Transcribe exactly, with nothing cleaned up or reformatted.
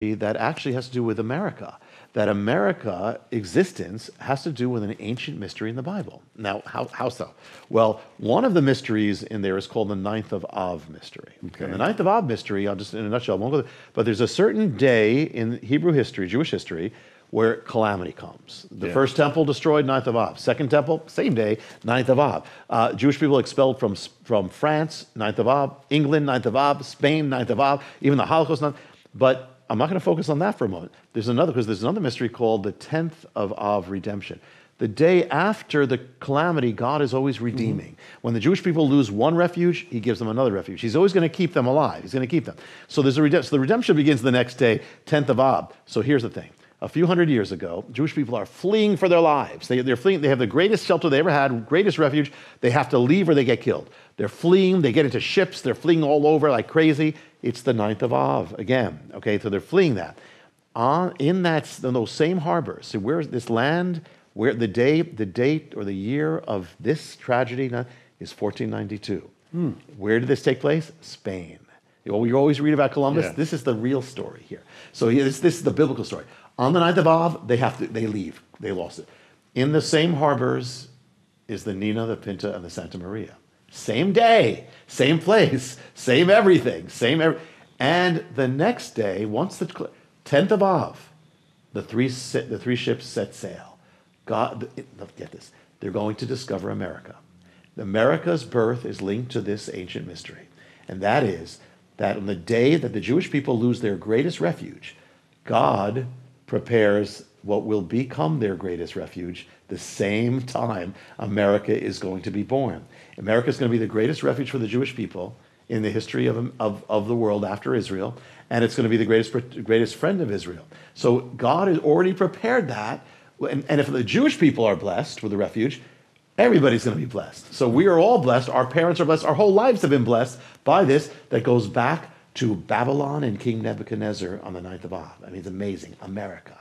that actually has to do with America. That America existence has to do with an ancient mystery in the Bible. Now, how, how so? Well, one of the mysteries in there is called the Ninth of Av mystery. Okay. And the Ninth of Av mystery, I'll just in a nutshell, I won't go there, but there's a certain day in Hebrew history, Jewish history, where calamity comes. The yeah. first temple destroyed, Ninth of Av. Second temple, same day, Ninth of Av. Uh, Jewish people expelled from, from France, Ninth of Av. England, Ninth of Av. Spain, Ninth of Av. Even the Holocaust, Ninth. But I'm not going to focus on that for a moment. There's another, because there's another mystery called the tenth of Av redemption. The day after the calamity, God is always redeeming. Mm-hmm. When the Jewish people lose one refuge, he gives them another refuge. He's always going to keep them alive. He's going to keep them. So there's a redemption. So the redemption begins the next day, tenth of Av. So here's the thing. A few hundred years ago, Jewish people are fleeing for their lives. They, they're fleeing. They have the greatest shelter they ever had, greatest refuge. They have to leave or they get killed. They're fleeing. They get into ships. They're fleeing all over like crazy. It's the ninth of Av again. Okay, so they're fleeing that. On in that in those same harbors. So where's this land? Where the day, the date, or the year of this tragedy is fourteen ninety-two. Hmm. Where did this take place? Spain. Well, you always read about Columbus. Yeah. This is the real story here. So this, this is the biblical story. On the ninth of Av, they have to, they leave. They lost it. In the same harbors is the Nina, the Pinta, and the Santa Maria. Same day, same place, same everything, same every. And the next day, once the tenth of Av, the three the three ships set sail. God, get this. They're going to discover America. America's birth is linked to this ancient mystery, and that is that on the day that the Jewish people lose their greatest refuge, God prepares what will become their greatest refuge the same time America is going to be born. America is going to be the greatest refuge for the Jewish people in the history of, of, of the world after Israel, and it's going to be the greatest, greatest friend of Israel. So God has already prepared that, and, and if the Jewish people are blessed with the refuge, everybody's going to be blessed. So we are all blessed, our parents are blessed, our whole lives have been blessed by this that goes back to Babylon and King Nebuchadnezzar on the ninth of Av. I mean, it's amazing. America.